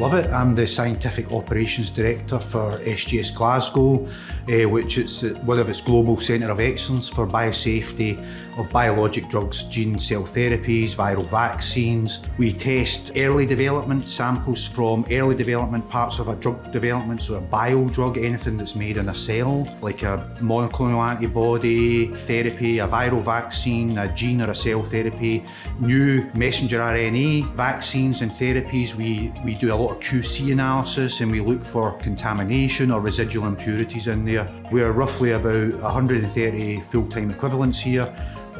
love it. I'm the Scientific Operations Director for SGS Glasgow, which is one of its global centre of excellence for biosafety of biologic drugs, gene cell therapies, viral vaccines. We test early development samples from early development parts of a drug development, so a bio drug, anything that's made in a cell, like a monoclonal antibody therapy, a viral vaccine, a gene or a cell therapy, new messenger RNA vaccines and therapies. We do a lot of QC analysis and we look for contamination or residual impurities in there. We're roughly about 130 full-time equivalents here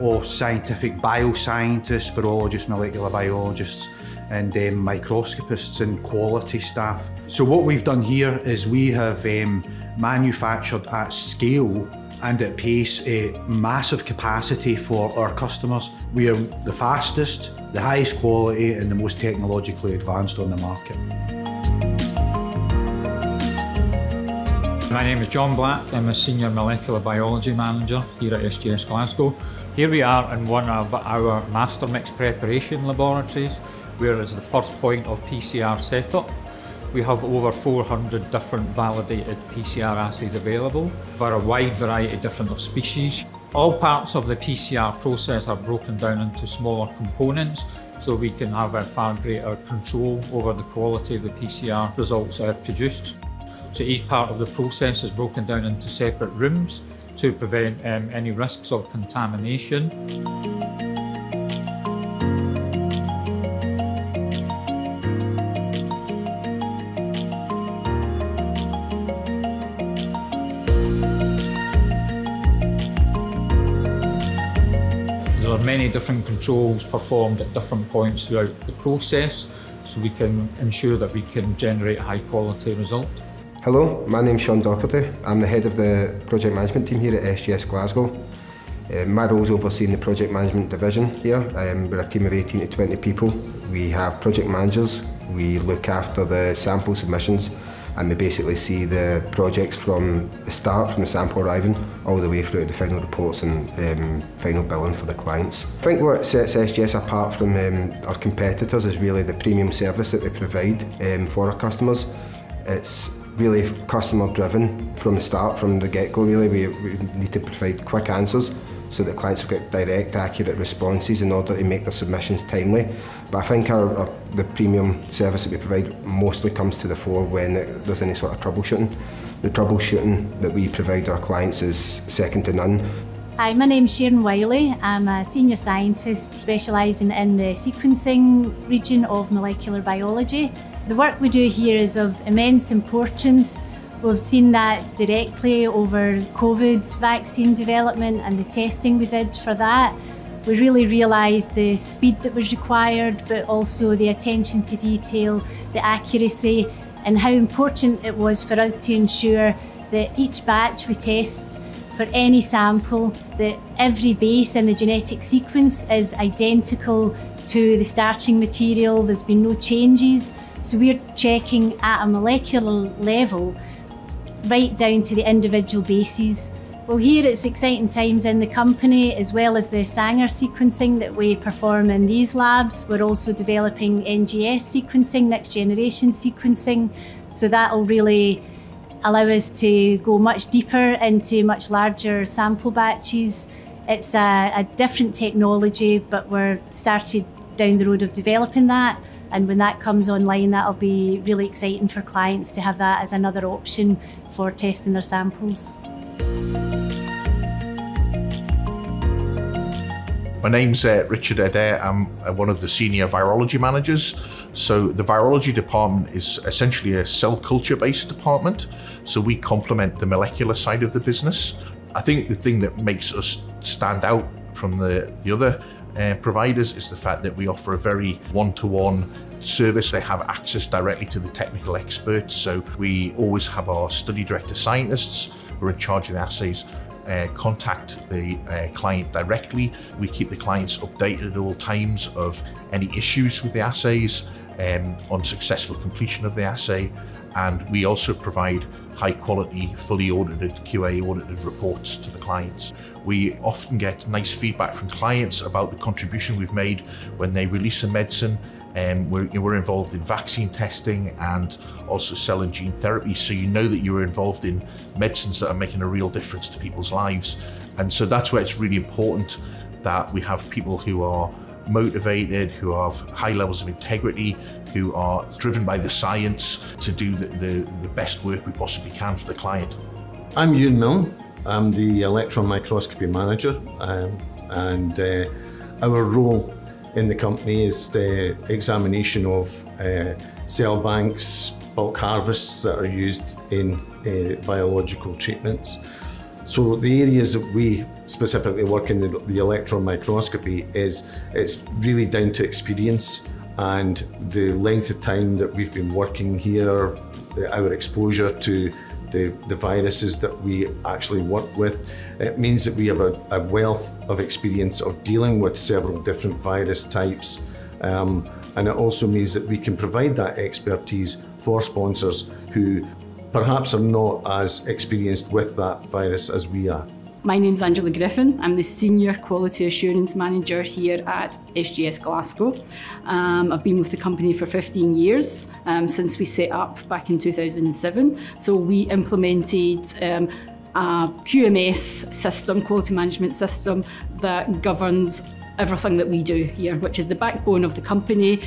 of scientific bioscientists, virologists, molecular biologists, and microscopists and quality staff. So what we've done here is we have manufactured at scale and at pace a massive capacity for our customers. We are the fastest, the highest quality and the most technologically advanced on the market. My name is John Black. I'm a Senior Molecular Biology Manager here at SGS Glasgow. Here we are in one of our master mix preparation laboratories, where it's the first point of PCR setup. We have over 400 different validated PCR assays available for a wide variety of different species. All parts of the PCR process are broken down into smaller components, so we can have a far greater control over the quality of the PCR results that are produced. So each part of the process is broken down into separate rooms to prevent any risks of contamination. There are many different controls performed at different points throughout the process, so we can ensure that we can generate a high quality result. Hello, my name's Sean Docherty. I'm the head of the project management team here at SGS Glasgow. My role is overseeing the project management division here. We're a team of 18 to 20 people. We have project managers, we look after the sample submissions, and we basically see the projects from the start, from the sample arriving, all the way through to the final reports and final billing for the clients. I think what sets SGS apart from our competitors is really the premium service that we provide for our customers. It's really customer driven from the start, from the get-go really. We need to provide quick answers so that clients get direct, accurate responses in order to make their submissions timely. But I think the premium service that we provide mostly comes to the fore when there's any sort of troubleshooting. The troubleshooting that we provide our clients is second to none. Hi, my name's Sharon Wiley. I'm a senior scientist specialising in the sequencing region of molecular biology. The work we do here is of immense importance. We've seen that directly over COVID's vaccine development and the testing we did for that. We really realised the speed that was required, but also the attention to detail, the accuracy, and how important it was for us to ensure that each batch we test for any sample, that every base in the genetic sequence is identical to the starting material. There's been no changes. So we're checking at a molecular level, right down to the individual bases. Well, here it's exciting times in the company, as well as the Sanger sequencing that we perform in these labs. We're also developing NGS sequencing, next generation sequencing. So that'll really allow us to go much deeper into much larger sample batches. It's a different technology, but we're started down the road of developing that. And when that comes online, that'll be really exciting for clients to have that as another option for testing their samples. My name's Richard Adair. I'm one of the senior virology managers. So the virology department is essentially a cell culture-based department. So we complement the molecular side of the business. I think the thing that makes us stand out from the other providers is the fact that we offer a very one-to-one service. They have access directly to the technical experts. So we always have our study director scientists who are in charge of the assays contact the client directly. We keep the clients updated at all times of any issues with the assays, on successful completion of the assay, And we also provide high quality, fully audited, QA audited reports to the clients. We often get nice feedback from clients about the contribution we've made when they release a medicine. We're involved in vaccine testing and also cell and gene therapy, so you know that you're involved in medicines that are making a real difference to people's lives. And so that's where it's really important that we have people who are motivated, who have high levels of integrity, who are driven by the science to do the best work we possibly can for the client. I'm Ewan Milne. I'm the electron microscopy manager, our role in the company is the examination of cell banks, bulk harvests that are used in biological treatments. So the areas that we specifically work in the electron microscopy it's really down to experience and the length of time that we've been working here, our exposure to the viruses that we actually work with. It means that we have a wealth of experience of dealing with several different virus types. And it also means that we can provide that expertise for sponsors who perhaps are not as experienced with that virus as we are. My name's Angela Griffin. I'm the Senior Quality Assurance Manager here at SGS Glasgow. I've been with the company for 15 years since we set up back in 2007. So we implemented a QMS system, quality management system, that governs everything that we do here, which is the backbone of the company.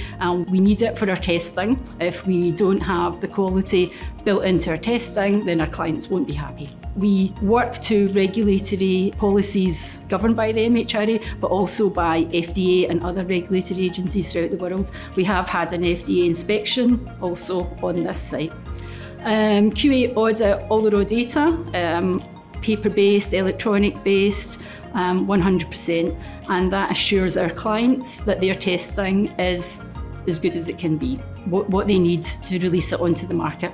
We need it for our testing. If we don't have the quality built into our testing, then our clients won't be happy. We work to regulatory policies governed by the MHRA, but also by FDA and other regulatory agencies throughout the world. We have had an FDA inspection also on this site. QA audit all the raw data, paper-based, electronic-based, 100%, and that assures our clients that their testing is as good as it can be, what they need to release it onto the market.